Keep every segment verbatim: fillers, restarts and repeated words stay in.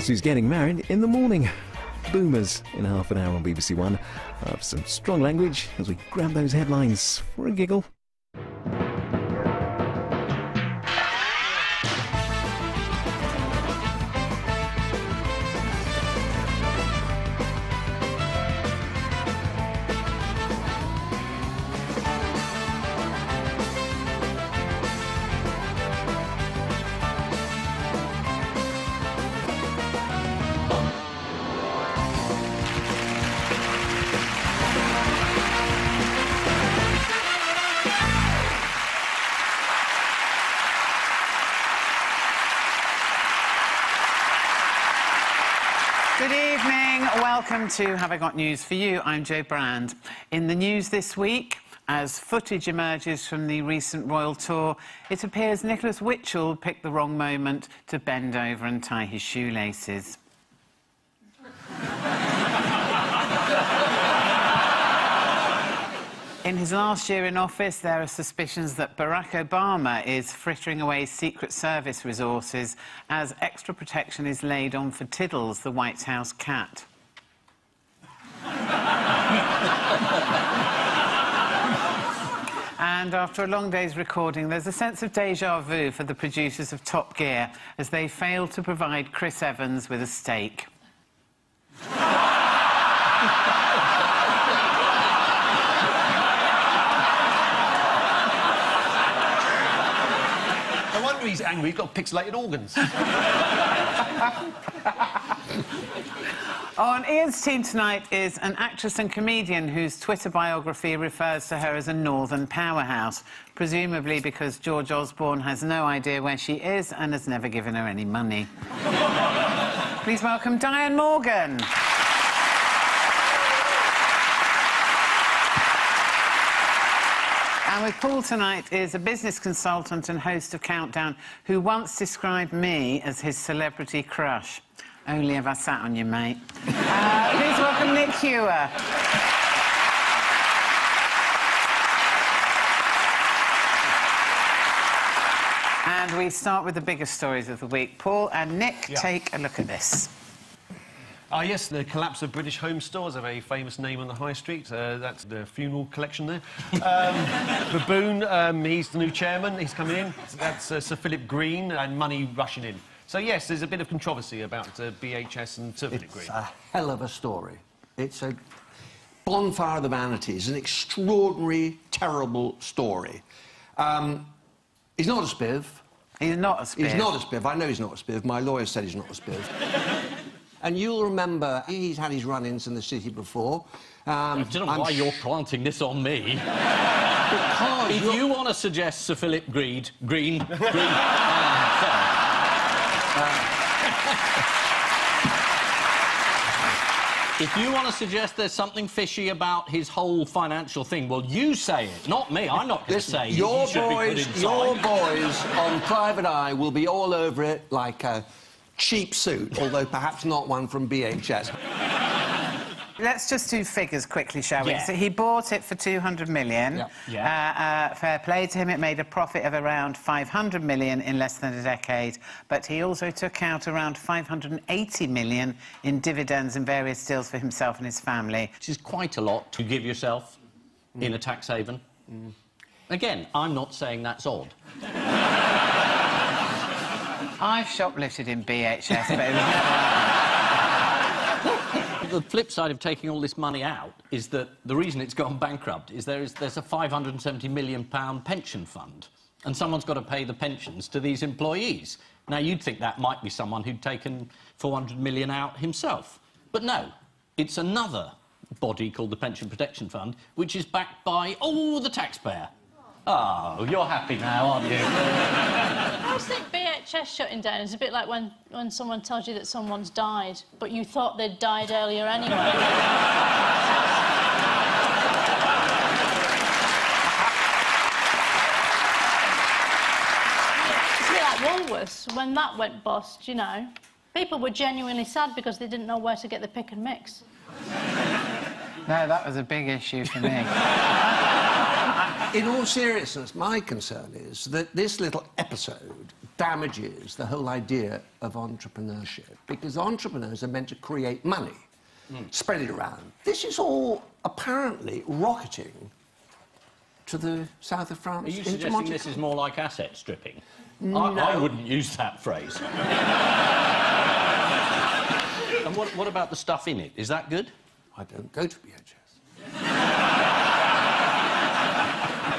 Guess Who's Getting Married in the Morning. Boomers in half an hour on B B C One. Uh, some strong language as we grab those headlines for a giggle. Welcome to Have I Got News For You, I'm Jo Brand. In the news this week, as footage emerges from the recent royal tour, it appears Nicholas Witchell picked the wrong moment to bend over and tie his shoelaces. In his last year in office, there are suspicions that Barack Obama is frittering away Secret Service resources as extra protection is laid on for Tiddles, the White House cat. And after a long day's recording, there's a sense of déjà vu for the producers of Top Gear as they fail to provide Chris Evans with a steak. No wonder he's angry, he's got pixelated organs. On Ian's team tonight is an actress and comedian whose Twitter biography refers to her as a northern powerhouse, presumably because George Osborne has no idea where she is and has never given her any money. Please welcome Diane Morgan. And with Paul tonight is a business consultant and host of Countdown who once described me as his celebrity crush. Only ever sat on you, mate. Uh, please welcome Nick Hewer. And we start with the biggest stories of the week. Paul and Nick, yeah. Take a look at this. Ah, uh, yes, the collapse of British home stores, a very famous name on the high street. Uh, that's the funeral collection there. Um, Baboon, um, he's the new chairman, he's coming in. That's uh, Sir Philip Green, and money rushing in. So, yes, there's a bit of controversy about uh, B H S and Sir Philip Green. It's a hell of a story. It's a bonfire of the vanities, an extraordinary, terrible story. Um, he's not a spiv. He's not a spiv. He's not a spiv. I know he's not a spiv. My lawyer said he's not a spiv. And you'll remember he's had his run-ins in the city before. Um, I don't know I'm why you're planting this on me. Because if you're... you want to suggest Sir Philip Green, Green, Green... um, If you want to suggest there's something fishy about his whole financial thing, well, you say it, not me. I'm not going to say it. Your boys, your boys on Private Eye will be all over it like a cheap suit, although perhaps not one from B H S. Let's just do figures quickly, shall we? Yeah. So he bought it for two hundred million. Yeah. Yeah. Uh, uh, fair play to him. It made a profit of around five hundred million in less than a decade. But he also took out around five hundred eighty million in dividends and various deals for himself and his family. Which is quite a lot to give yourself mm. in a tax haven. Mm. Again, I'm not saying that's odd. I've shoplifted in B H S, but it was never... The flip side of taking all this money out is that the reason it's gone bankrupt is there is there's a five hundred seventy million pound pension fund, and someone's got to pay the pensions to these employees. Now, you'd think that might be someone who'd taken four hundred million pound out himself. But no, it's another body called the Pension Protection Fund, which is backed by, oh, the taxpayer. Oh, you're happy now, aren't you? I think B H S shutting down is a bit like when, when someone tells you that someone's died, but you thought they'd died earlier anyway. It's a bit like Woolworths, when that went bust, you know. People were genuinely sad because they didn't know where to get the pick and mix. No, that was a big issue for me. In all seriousness, my concern is that this little episode damages the whole idea of entrepreneurship, because entrepreneurs are meant to create money, mm. spread it around. This is all apparently rocketing to the south of France. Are you suggesting this is more like asset stripping? No. I, I wouldn't use that phrase. And what, what about the stuff in it? Is that good? I don't go to B H S.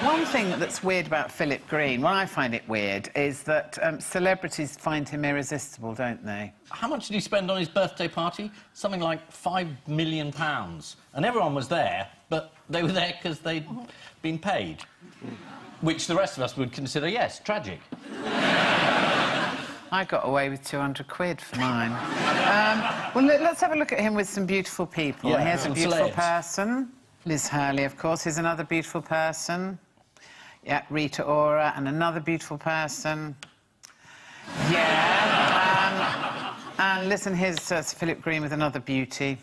One thing that's weird about Philip Green, well, I find it weird, is that um, celebrities find him irresistible, don't they? How much did he spend on his birthday party? Something like five million pounds. And everyone was there, but they were there because they'd been paid. Which the rest of us would consider, yes, tragic. I got away with two hundred quid for mine. um, well, look, let's have a look at him with some beautiful people. Yeah, here's a beautiful person. Liz Hurley, of course, here's another beautiful person. Yeah, Rita Ora, and another beautiful person. Yeah. um, and listen, here's uh, Sir Philip Green with another beauty.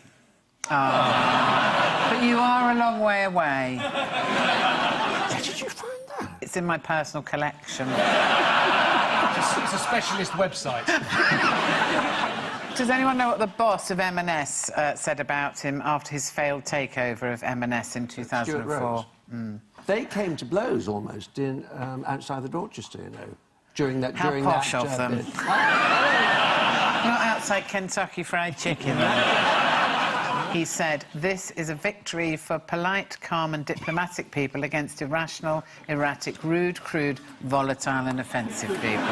Oh. But you are a long way away. Where did you find that? It's in my personal collection. It's a specialist website. Does anyone know what the boss of M and S uh, said about him after his failed takeover of M and S in two thousand four? Stuart Rose. Mm. They came to blows almost in um, outside the Dorchester, you know, during that. How during posh that, of uh, them! Not outside Kentucky Fried Chicken. He said, "This is a victory for polite, calm and diplomatic people against irrational, erratic, rude, crude, volatile and offensive people."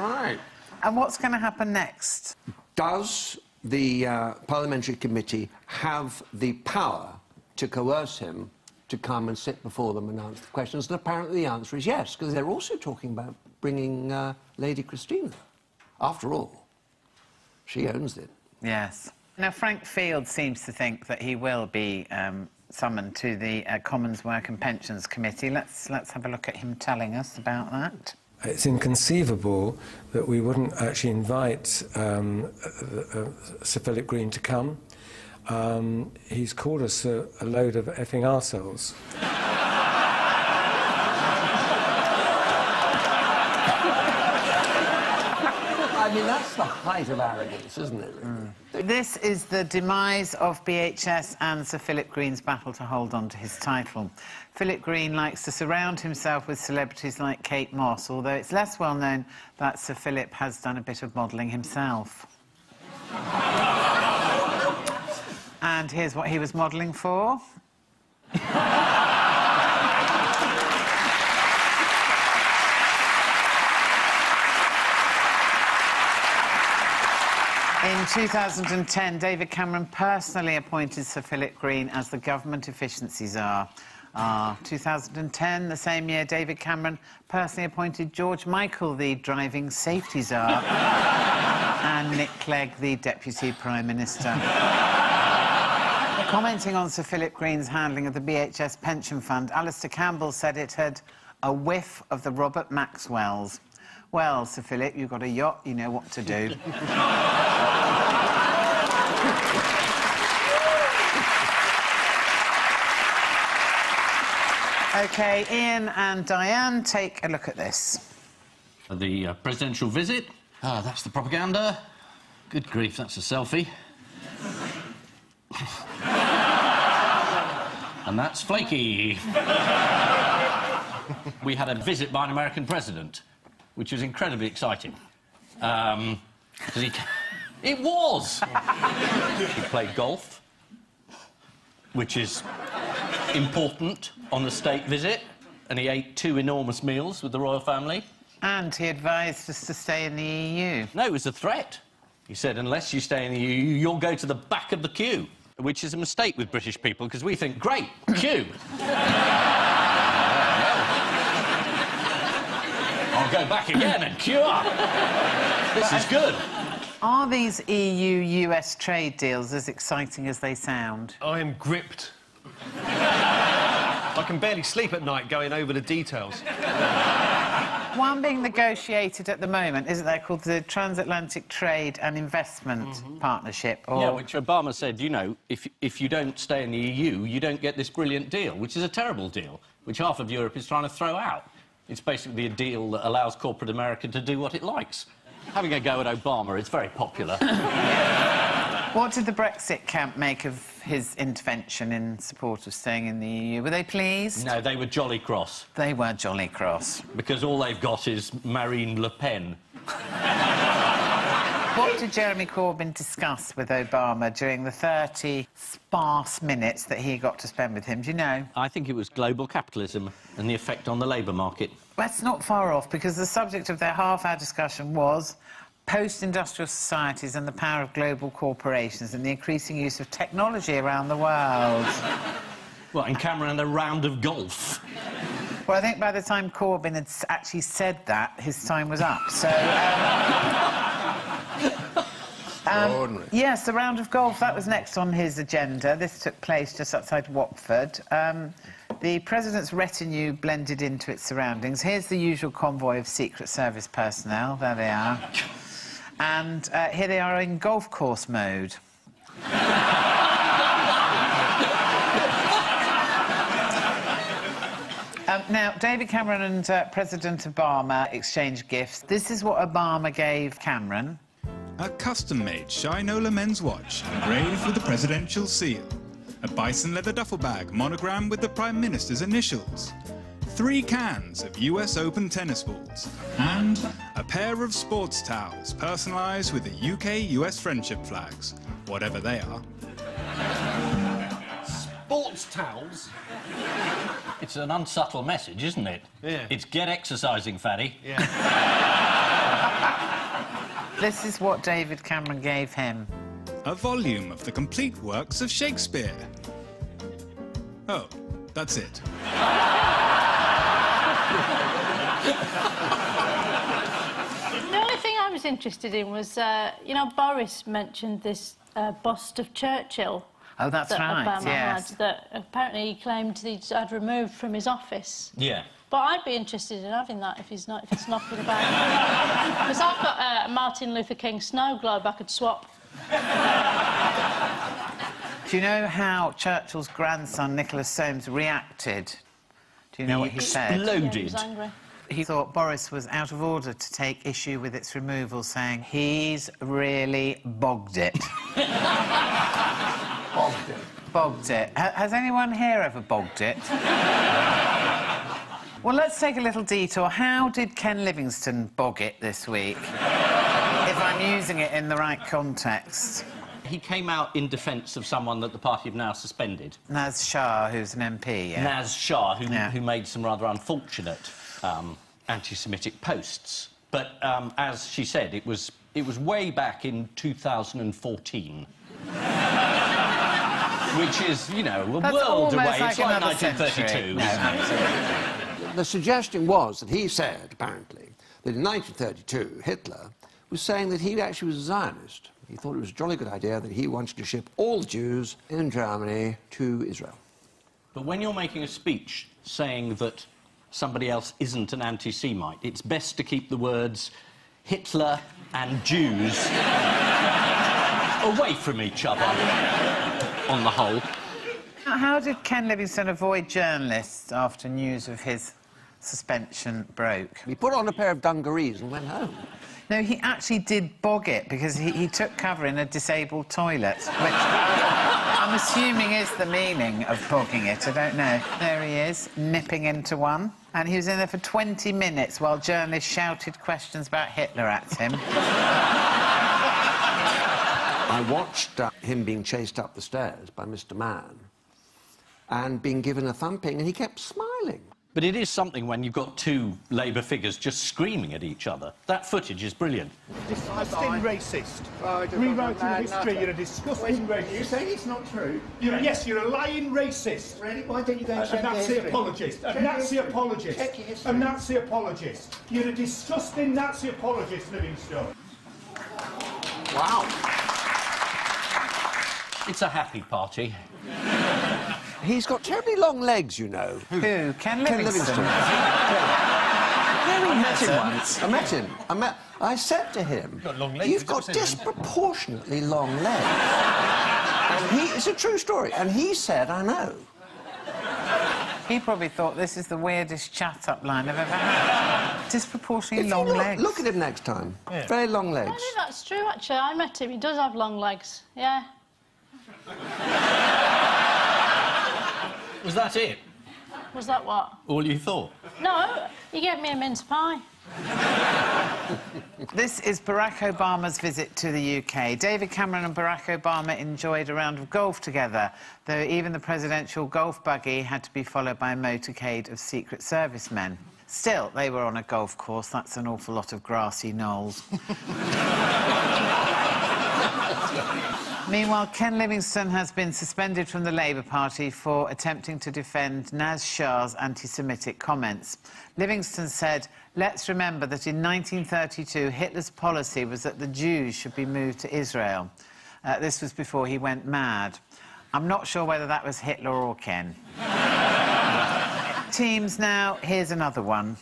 Right. And what's going to happen next? Does the uh, Parliamentary Committee have the power to coerce him to come and sit before them and answer the questions? And apparently the answer is yes, because they're also talking about bringing uh, Lady Christina. After all, she owns it. Yes. Now, Frank Field seems to think that he will be um, summoned to the uh, Commons Work and Pensions Committee. Let's, let's have a look at him telling us about that. It's inconceivable that we wouldn't actually invite um, uh, uh, Sir Philip Green to come. Um, he's called us a, a load of effing arseholes. I mean, that's the height of arrogance, isn't it? Mm. This is the demise of B H S and Sir Philip Green's battle to hold on to his title. Philip Green likes to surround himself with celebrities like Kate Moss, although it's less well known that Sir Philip has done a bit of modelling himself. And here's what he was modelling for. In two thousand ten, David Cameron personally appointed Sir Philip Green as the Government Efficiency Czar. Uh, two thousand ten, the same year, David Cameron personally appointed George Michael the Driving Safety Czar and Nick Clegg the Deputy Prime Minister. Commenting on Sir Philip Green's handling of the B H S Pension Fund, Alistair Campbell said it had a whiff of the Robert Maxwells. Well, Sir Philip, you've got a yacht, you know what to do. OK, Ian and Diane, take a look at this. The uh, presidential visit. Ah, oh, that's the propaganda. Good grief, that's a selfie. And that's flaky. We had a visit by an American president, which was incredibly exciting. Um, he... It was! He played golf, which is important on a state visit, and he ate two enormous meals with the royal family. And he advised us to stay in the E U. No, it was a threat. He said, unless you stay in the E U, you'll go to the back of the queue, which is a mistake with British people, because we think, great, queue! I'll go back again and queue up. This is good. Are these E U U S trade deals as exciting as they sound? I am gripped. I can barely sleep at night going over the details. One being negotiated at the moment, isn't there, called the Transatlantic Trade and Investment mm-hmm. Partnership? Or... Yeah, which Obama said, you know, if, if you don't stay in the E U, you don't get this brilliant deal, which is a terrible deal, which half of Europe is trying to throw out. It's basically a deal that allows corporate America to do what it likes. Having a go at Obama is very popular. What did the Brexit camp make of his intervention in support of staying in the E U? Were they pleased? No, they were jolly cross. They were jolly cross. Because all they've got is Marine Le Pen. What did Jeremy Corbyn discuss with Obama during the thirty sparse minutes that he got to spend with him? Do you know? I think it was global capitalism and the effect on the labour market. That's not far off, because the subject of their half-hour discussion was post-industrial societies and the power of global corporations and the increasing use of technology around the world. Well, and Cameron and a round of golf. Well, I think by the time Corbyn had actually said that, his time was up, so... Um... um, ordinary. Yes, the round of golf, that was next on his agenda. This took place just outside Watford. Um, the President's retinue blended into its surroundings. Here's the usual convoy of Secret Service personnel. There they are. And uh, here they are in golf course mode. um, now, David Cameron and uh, President Obama exchanged gifts. This is what Obama gave Cameron. A custom-made Shinola men's watch engraved with the presidential seal. A bison leather duffel bag monogrammed with the Prime Minister's initials. Three cans of U S Open tennis balls and a pair of sports towels personalised with the U K U S friendship flags, whatever they are. Sports towels? It's an unsubtle message, isn't it? Yeah. It's get exercising, fatty. Yeah. This is what David Cameron gave him. A volume of the complete works of Shakespeare. Oh, that's it. The only thing I was interested in was, uh, you know, Boris mentioned this uh, bust of Churchill. Oh, that's that right, Obama yes. had, that apparently he claimed he had removed from his office. Yeah. But I'd be interested in having that if he's not, if it's knocking about. Because I've got uh, a Martin Luther King snow globe I could swap. Do you know how Churchill's grandson, Nicholas Soames, reacted? Do you know he what he said? Exploded. Yeah, he was angry. He thought Boris was out of order to take issue with its removal, saying, he's really bogged it. Bogged it. Bogged it. Ha has anyone here ever bogged it? Well, let's take a little detour. How did Ken Livingstone bog it this week? If I'm using it in the right context. He came out in defence of someone that the party have now suspended. Naz Shah, who's an M P, yeah. Naz Shah, who, yeah. who made some rather unfortunate um, anti-Semitic posts. But, um, as she said, it was, it was way back in two thousand fourteen. Which is, you know, a That's world away. Like it's like nineteen thirty-two. No, absolutely. The suggestion was that he said, apparently, that in nineteen thirty-two, Hitler was saying that he actually was a Zionist. He thought it was a jolly good idea that he wanted to ship all Jews in Germany to Israel. But when you're making a speech saying that somebody else isn't an anti-Semite, it's best to keep the words Hitler and Jews away from each other, on the whole. How did Ken Livingstone avoid journalists after news of his suspension broke? He put on a pair of dungarees and went home. No, he actually did bog it, because he, he took cover in a disabled toilet, which I'm assuming is the meaning of bogging it, I don't know. There he is, nipping into one, and he was in there for twenty minutes while journalists shouted questions about Hitler at him. I watched uh, him being chased up the stairs by Mister Mann and being given a thumping, and he kept smiling. But it is something when you've got two Labour figures just screaming at each other. That footage is brilliant. Disgusting racist. Oh, Rewriting history, you're a disgusting Wait, racist. You're saying it's not true? You're, yes, you're a lying racist. Really? Why don't you go and check your history? A Nazi apologist. A Nazi apologist. A Nazi apologist. You're a disgusting Nazi apologist, Livingstone. Wow. It's a happy party. He's got terribly long legs, you know. Who? Who? Ken Livingstone. Ken Livingstone. I met him once. I met him. I, met, I said to him, you've got long legs. You've got disproportionately long legs. And he, it's a true story. And he said, I know. He probably thought, this is the weirdest chat-up line I've ever had. Disproportionately long look, legs. Look at him next time. Yeah. Very long legs. I think that's true, actually. I met him. He does have long legs. Yeah. Was that it? Was that what? All you thought? No. He gave me a mince pie. This is Barack Obama's visit to the U K. David Cameron and Barack Obama enjoyed a round of golf together, though even the presidential golf buggy had to be followed by a motorcade of Secret Service men. Still, they were on a golf course. That's an awful lot of grassy knolls. Meanwhile, Ken Livingstone has been suspended from the Labour Party for attempting to defend Naz Shah's anti-Semitic comments. Livingstone said, let's remember that in nineteen thirty-two, Hitler's policy was that the Jews should be moved to Israel. Uh, this was before he went mad. I'm not sure whether that was Hitler or Ken. Teams now, here's another one.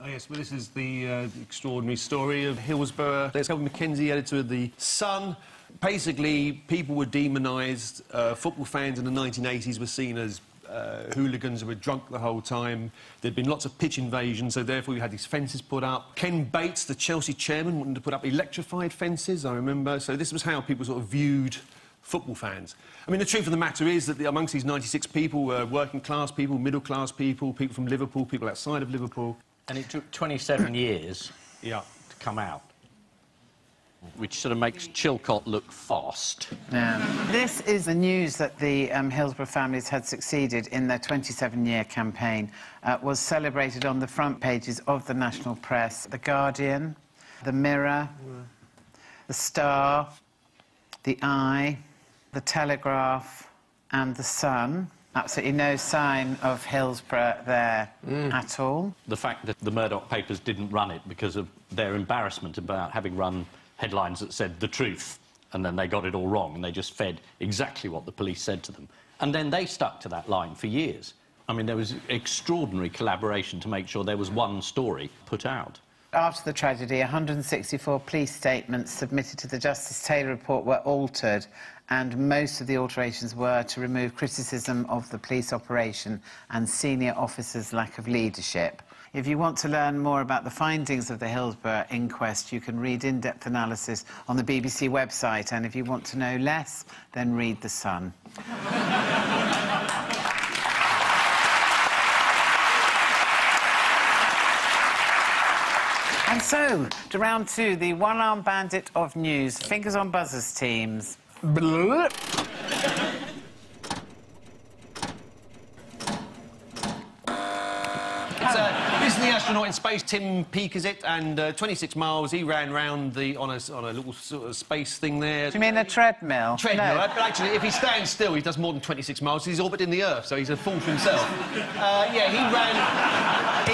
Oh, yes, well, this is the uh, extraordinary story of Hillsborough. There's Helen McKenzie, editor of The Sun. Basically, people were demonised. Uh, football fans in the nineteen eighties were seen as uh, hooligans who were drunk the whole time. There'd been lots of pitch invasions, so therefore you had these fences put up. Ken Bates, the Chelsea chairman, wanted to put up electrified fences, I remember. So this was how people sort of viewed football fans. I mean, the truth of the matter is that the, amongst these ninety-six people were uh, working-class people, middle-class people, people from Liverpool, people outside of Liverpool. And it took twenty-seven years yeah. to come out, which sort of makes Chilcot look fast. Yeah. This is the news that the um, Hillsborough families had succeeded in their twenty-seven year campaign. Uh, was celebrated on the front pages of the national press. The Guardian, The Mirror, yeah. The Star, The Eye, The Telegraph and The Sun. Absolutely no sign of Hillsborough there mm. at all. The fact that the Murdoch papers didn't run it because of their embarrassment about having run headlines that said the truth, and then they got it all wrong, and they just fed exactly what the police said to them. And then they stuck to that line for years. I mean, there was extraordinary collaboration to make sure there was one story put out. After the tragedy, one hundred sixty-four police statements submitted to the Justice Taylor report were altered, and most of the alterations were to remove criticism of the police operation and senior officers' lack of leadership. If you want to learn more about the findings of the Hillsborough inquest, you can read in-depth analysis on the B B C website, and if you want to know less, then read The Sun. And so, to round two, the one-armed bandit of news. Fingers on buzzers, teams. Astronaut in space, Tim Peake is it, and uh, twenty-six miles he ran round the on a, on a little sort of space thing there. Do you mean a treadmill? Treadmill, no. But actually, if he stands still, he does more than twenty-six miles. He's orbiting the Earth, so he's a fool for himself. uh, yeah, he ran,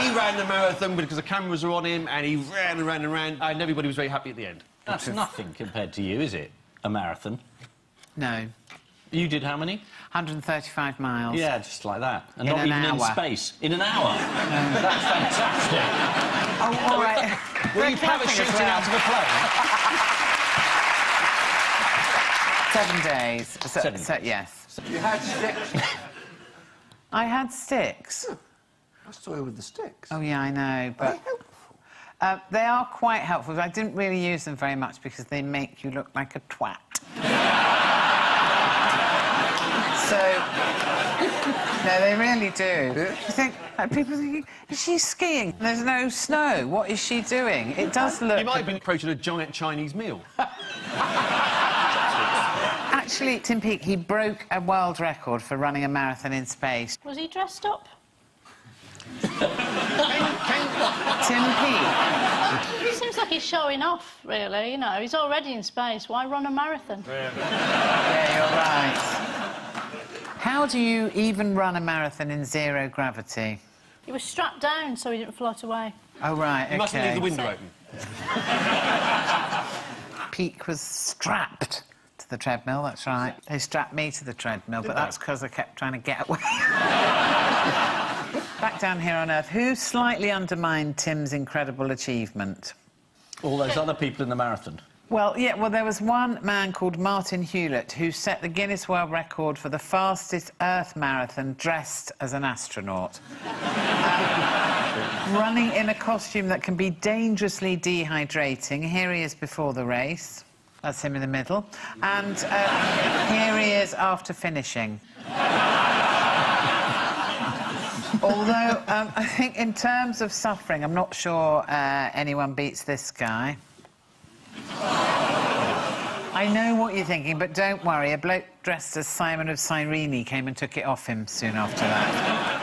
he ran the marathon because the cameras were on him, and he ran and ran and ran, and everybody was very happy at the end. That's nothing compared to you, is it? A marathon? No. You did how many? one hundred thirty-five miles. Yeah, just like that. And in not an even hour. In space. In an hour. No. That's fantastic. Oh, all right. Will you parachuting well. out of a plane? Seven days. So, Seven. So, yes. You had sticks. I had sticks. Oh, I saw you with the sticks. Oh, yeah, I know, but... Uh, they are quite helpful, but I didn't really use them very much because they make you look like a twat. So, no, they really do. You think, like, people think, is she skiing? There's no snow. What is she doing? It does look... You might have been approaching a giant Chinese meal. Actually, Tim Peake, he broke a world record for running a marathon in space. Was he dressed up? Tim Peake. He seems like he's showing off, really, you know. He's already in space. Why run a marathon? Yeah, yeah, you're right. How do you even run a marathon in zero gravity? He was strapped down so he didn't float away. Oh, right, OK. You mustn't leave the window open. Peake was strapped to the treadmill, that's right. They strapped me to the treadmill, but that's because I kept trying to get away. Back down here on Earth, who slightly undermined Tim's incredible achievement? All those other people in the marathon. Well, yeah, well, there was one man called Martin Hewlett who set the Guinness World Record for the fastest Earth marathon dressed as an astronaut. um, running in a costume that can be dangerously dehydrating. Here he is before the race. That's him in the middle. And uh, here he is after finishing. Although, um, I think in terms of suffering, I'm not sure uh, anyone beats this guy. I know what you're thinking, but don't worry. A bloke dressed as Simon of Cyrene came and took it off him soon after that.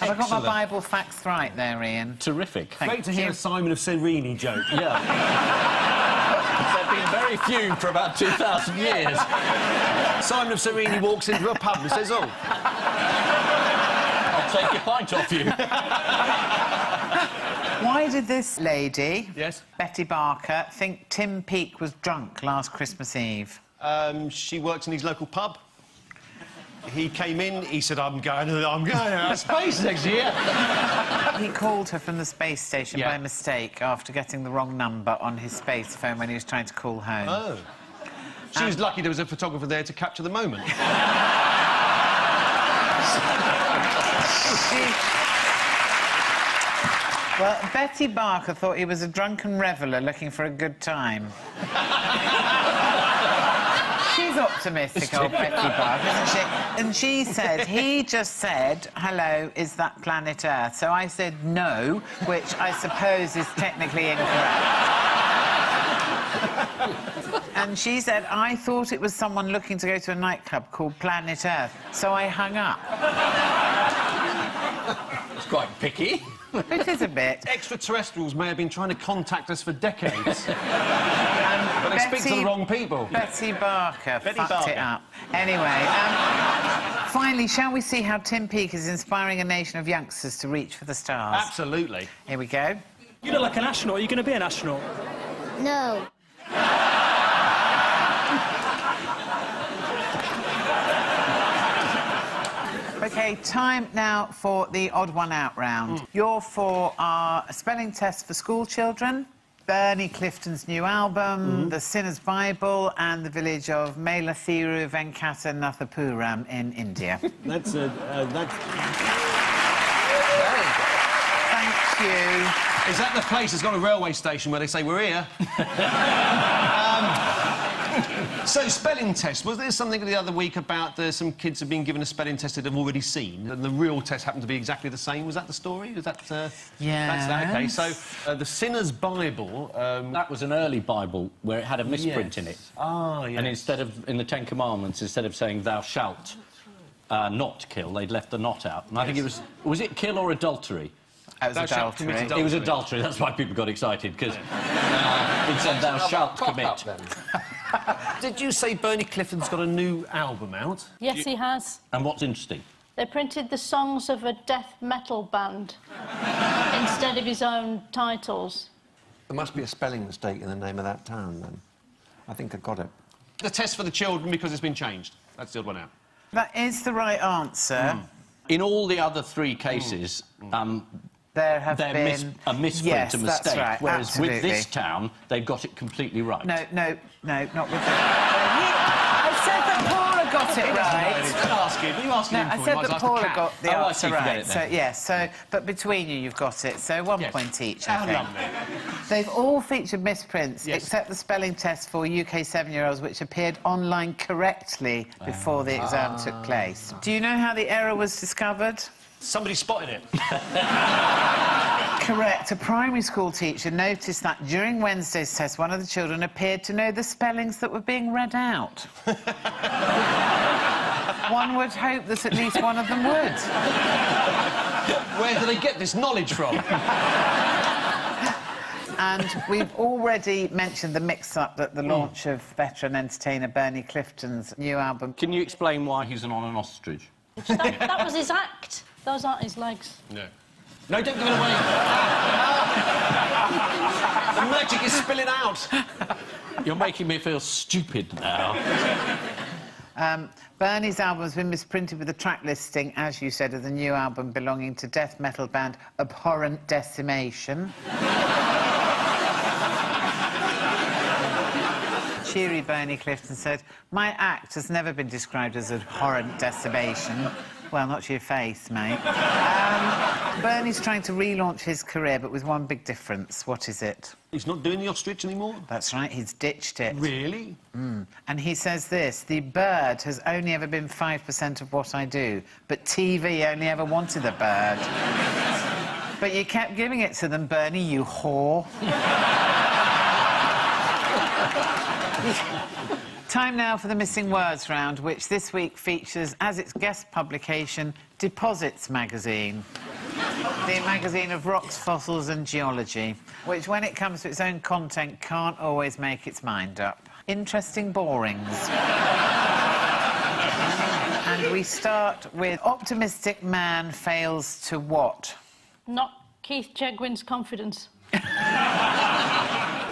Have I got my Bible facts right there, Ian? Terrific. Thank Great to you. hear a Simon of Cyrene joke. Yeah. There've been very few for about two thousand years. Simon of Cyrene walks into a pub and says, "Oh, I'll take your pint off you." Why did this lady, yes, Betty Barker, think Tim Peake was drunk last Christmas Eve? Um, she works in his local pub. He came in, he said, I'm going to I'm going out of space next year. He called her from the space station yeah. by mistake after getting the wrong number on his space phone when he was trying to call home. Oh. She um, was lucky there was a photographer there to capture the moment. she... Well, Betty Barker thought he was a drunken reveller looking for a good time. She's optimistic, old Betty Barker, isn't she? And she said, he just said, hello, is that Planet Earth? So I said no, which I suppose is technically incorrect. And she said, I thought it was someone looking to go to a nightclub called Planet Earth, so I hung up. It's quite picky. It is a bit. Extraterrestrials may have been trying to contact us for decades. um, but they Betty, speak to the wrong people. Betty Barker Betty fucked Barker. it up. Anyway, um, finally, shall we see how Tim Peake is inspiring a nation of youngsters to reach for the stars? Absolutely. Here we go. You look like an astronaut. Are you going to be an astronaut? No. OK, time now for the odd one out round. Mm. Your four are a spelling test for school children, Bernie Clifton's new album, mm. The Sinner's Bible and the village of Mela Thiru Venkata Nathapuram in India. That's a... Uh, that's... Thank you. Is that the place that's got a railway station where they say, we're here? um... So, spelling test. Was there something the other week about the, some kids have been given a spelling test that they've already seen, and the real test happened to be exactly the same? Was that the story? Was that... Uh, yeah. That's that, OK. So, uh, The Sinner's Bible... Um... That was an early Bible where it had a misprint yes. in it. Ah, yes. And instead of, in the Ten Commandments, instead of saying, thou shalt uh, not kill, they'd left the not out. And yes. I think it was... Was it kill or adultery? It was adultery. adultery. It was adultery. That's why people got excited, because uh, it said, thou shalt commit. Up, then. Did you say Bernie Clifton's got a new album out? Yes, you... he has. And what's interesting? They printed the songs of a death metal band instead of his own titles. There must be a spelling mistake in the name of that town, then. I think I got it. The test for the children, because it's been changed. That's the odd one out. That is the right answer. Mm. In all the other three cases... Mm. Um, There have They're been... Mis a misprint, yes, a mistake, that's right, whereas absolutely. with this town, they've got it completely right. No, no, no, not with this. I said that Paula got it right. Don't ask him. You ask him. I said that Paula got the oh, answer right. It, so, yes, yeah, so... But between you, you've got it, so one yes. point each, I think. Oh, they've all featured misprints, yes. except the spelling test for U K seven-year-olds, which appeared online correctly um, before the exam uh... took place. Do you know how the error was discovered? Somebody spotted it. Correct. A primary school teacher noticed that during Wednesday's test, one of the children appeared to know the spellings that were being read out. One would hope that at least one of them would. Where do they get this knowledge from? And we've already mentioned the mix-up at the launch mm. of veteran entertainer Bernie Clifton's new album. Can you explain why he's an on an ostrich? that, that was his act. Those aren't his legs. No. No, don't give it away. The magic is spilling out. You're making me feel stupid now. Um, Bernie's album's been misprinted with a track listing, as you said, of the new album belonging to death metal band Abhorrent Decimation. cheery Bernie Clifton said, "My act has never been described as abhorrent decimation." Well, not to your face, mate. Um, Bernie's trying to relaunch his career, but with one big difference. What is it? He's not doing the ostrich anymore? That's right, he's ditched it. Really? Mm. And he says this, "The bird has only ever been five percent of what I do, but T V only ever wanted a bird." "But you kept giving it to them, Bernie, you whore." Time now for the missing words round, which this week features as its guest publication Deposits magazine, the magazine of rocks, fossils and geology, which when it comes to its own content can't always make its mind up. Interesting borings. And we start with optimistic man fails to what? Not Keith Chegwin's confidence.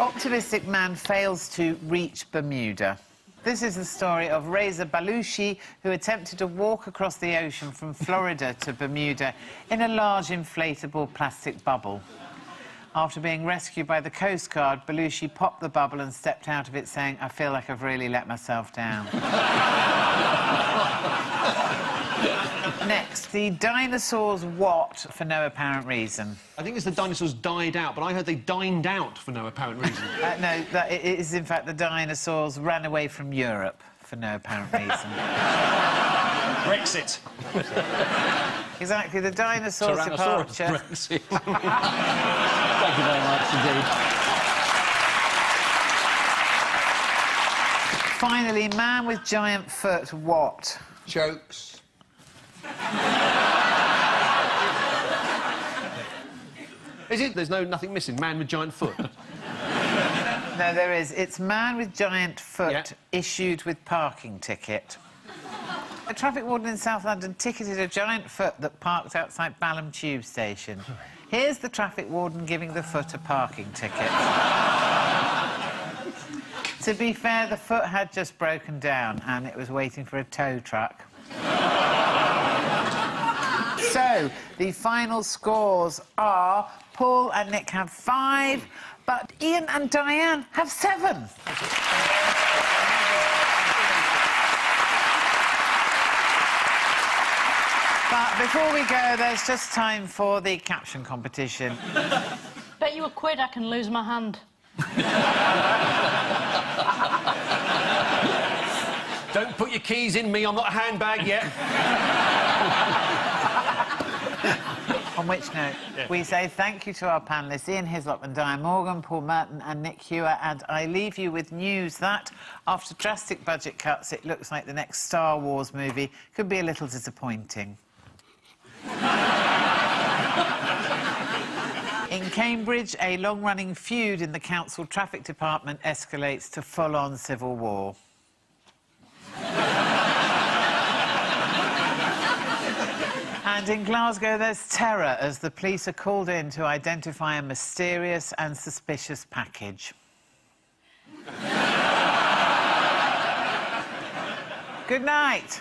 Optimistic man fails to reach Bermuda. This is the story of Reza Balushi, who attempted to walk across the ocean from Florida to Bermuda in a large inflatable plastic bubble. After being rescued by the Coast Guard, Balushi popped the bubble and stepped out of it saying, "I feel like I've really let myself down." Next, the dinosaurs what for no apparent reason? I think it's the dinosaurs died out, but I heard they dined out for no apparent reason. uh, no, that, it is in fact the dinosaurs ran away from Europe for no apparent reason. Brexit. Exactly, the dinosaurs' departure. Brexit. Thank you very much indeed. Finally, man with giant foot what? Jokes. Is it? There's no nothing missing. Man with giant foot. No, there is. It's man with giant foot yeah. issued with parking ticket. A traffic warden in South London ticketed a giant foot that parked outside Balham Tube Station. Here's the traffic warden giving the foot a parking ticket. To be fair, the foot had just broken down and it was waiting for a tow truck. So, the final scores are Paul and Nick have five, but Ian and Diane have seven. But before we go, there's just time for the caption competition. Bet you a quid I can lose my hand. Don't put your keys in me, I'm not a handbag yet. On which note, yeah. we say thank you to our panellists Ian Hislop and Diane Morgan, Paul Merton and Nick Hewer, and I leave you with news that, after drastic budget cuts, it looks like the next Star Wars movie could be a little disappointing. In Cambridge, a long-running feud in the council traffic department escalates to full-on civil war. And in Glasgow, there's terror as the police are called in to identify a mysterious and suspicious package. Good night.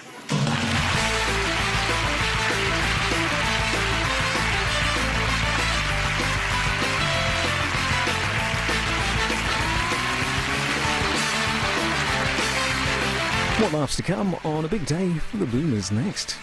What laughs to come on a big day for the Boomers next.